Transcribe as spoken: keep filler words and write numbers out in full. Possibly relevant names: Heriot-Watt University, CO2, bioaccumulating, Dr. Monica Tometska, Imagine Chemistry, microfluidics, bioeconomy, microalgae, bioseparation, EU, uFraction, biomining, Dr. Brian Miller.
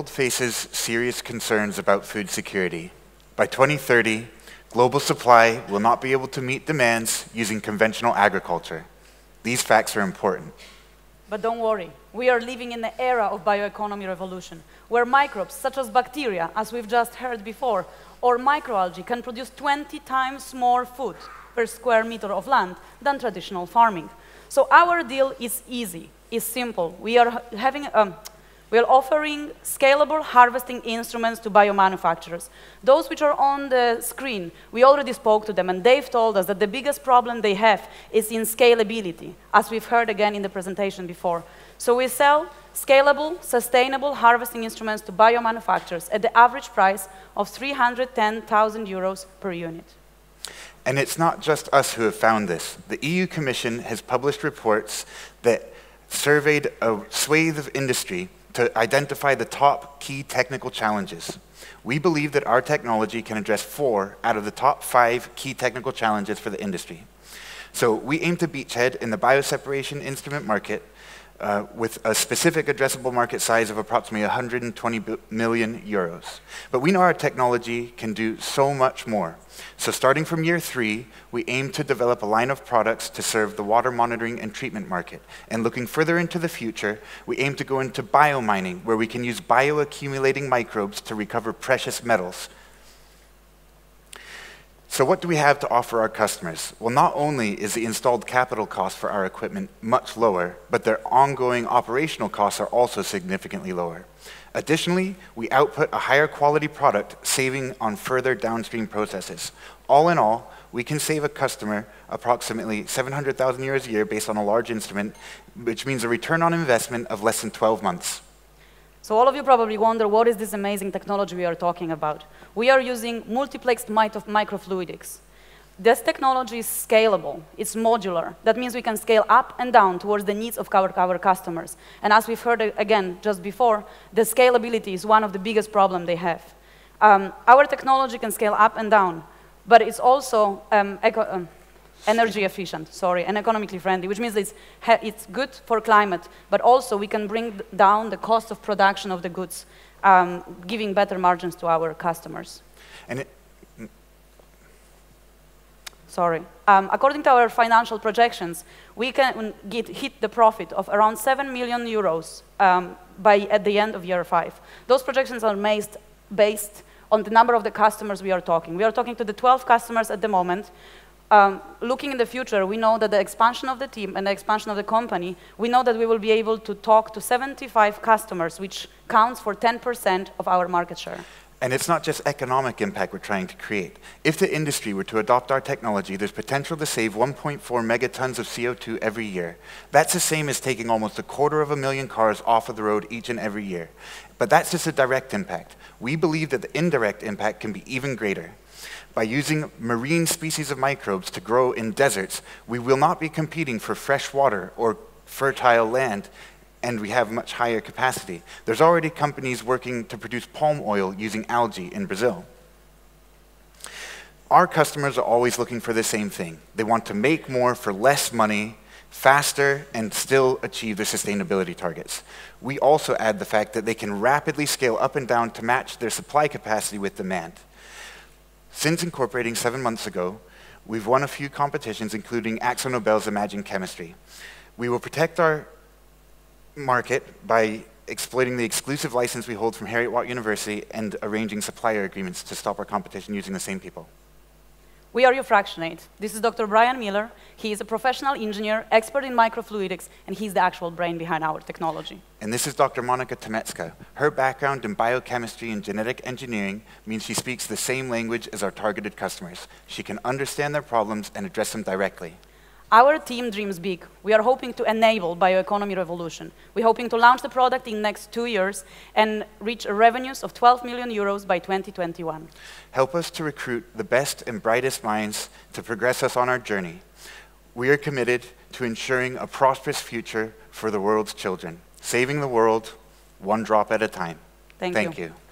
world faces serious concerns about food security. By twenty thirty, global supply will not be able to meet demands using conventional agriculture. These facts are important. But don't worry, we are living in the era of bioeconomy revolution, where microbes such as bacteria, as we've just heard before, or microalgae can produce twenty times more food per square meter of land than traditional farming. So our deal is easy, is simple. We are having um, We are offering scalable harvesting instruments to biomanufacturers. Those which are on the screen, we already spoke to them, and they've told us that the biggest problem they have is in scalability, as we've heard again in the presentation before. So we sell scalable, sustainable harvesting instruments to biomanufacturers at the average price of three hundred ten thousand euros per unit. And it's not just us who have found this. The E U Commission has published reports that surveyed a swathe of industry to identify the top key technical challenges. We believe that our technology can address four out of the top five key technical challenges for the industry. So we aim to beachhead in the bioseparation instrument market uh, with a specific addressable market size of approximately one hundred twenty million euros. But we know our technology can do so much more. So starting from year three, we aim to develop a line of products to serve the water monitoring and treatment market. And looking further into the future, we aim to go into biomining, where we can use bioaccumulating microbes to recover precious metals. So what do we have to offer our customers? Well, not only is the installed capital cost for our equipment much lower, but their ongoing operational costs are also significantly lower. Additionally, we output a higher quality product, saving on further downstream processes. All in all, we can save a customer approximately seven hundred thousand euros a year based on a large instrument, which means a return on investment of less than twelve months. So all of you probably wonder, what is this amazing technology we are talking about? We are using multiplexed microfluidics. This technology is scalable, it's modular. That means we can scale up and down towards the needs of our, our customers. And as we've heard again just before, the scalability is one of the biggest problems they have. Um, our technology can scale up and down, but it's also um, eco um, energy efficient, sorry, and economically friendly, which means it's, it's good for climate, but also we can bring down the cost of production of the goods, um, giving better margins to our customers. And it Sorry. Um, according to our financial projections, we can get, hit the profit of around seven million euros um, by, at the end of year five. Those projections are based, based on the number of the customers we are talking. We are talking to the twelve customers at the moment. Um, looking in the future, we know that the expansion of the team and the expansion of the company, we know that we will be able to talk to seventy-five customers, which counts for ten percent of our market share. And it's not just economic impact we're trying to create. If the industry were to adopt our technology, there's potential to save one point four megatons of C O two every year. That's the same as taking almost a quarter of a million cars off of the road each and every year. But that's just a direct impact. We believe that the indirect impact can be even greater. By using marine species of microbes to grow in deserts, we will not be competing for fresh water or fertile land, and we have much higher capacity. There's already companies working to produce palm oil using algae in Brazil. Our customers are always looking for the same thing. They want to make more for less money, faster, and still achieve their sustainability targets. We also add the fact that they can rapidly scale up and down to match their supply capacity with demand. Since incorporating seven months ago, we've won a few competitions, including Akzo Nobel's Imagine Chemistry. We will protect our market by exploiting the exclusive license we hold from Heriot-Watt University and arranging supplier agreements to stop our competition using the same people. We are uFraction eight. This is Doctor Brian Miller. He is a professional engineer, expert in microfluidics, and he's the actual brain behind our technology. And this is Doctor Monica Tometska. Her background in biochemistry and genetic engineering means she speaks the same language as our targeted customers. She can understand their problems and address them directly. Our team dreams big. We are hoping to enable bioeconomy revolution. We're hoping to launch the product in the next two years and reach revenues of twelve million euros by twenty twenty-one. Help us to recruit the best and brightest minds to progress us on our journey. We are committed to ensuring a prosperous future for the world's children, saving the world one drop at a time. Thank, Thank you. you.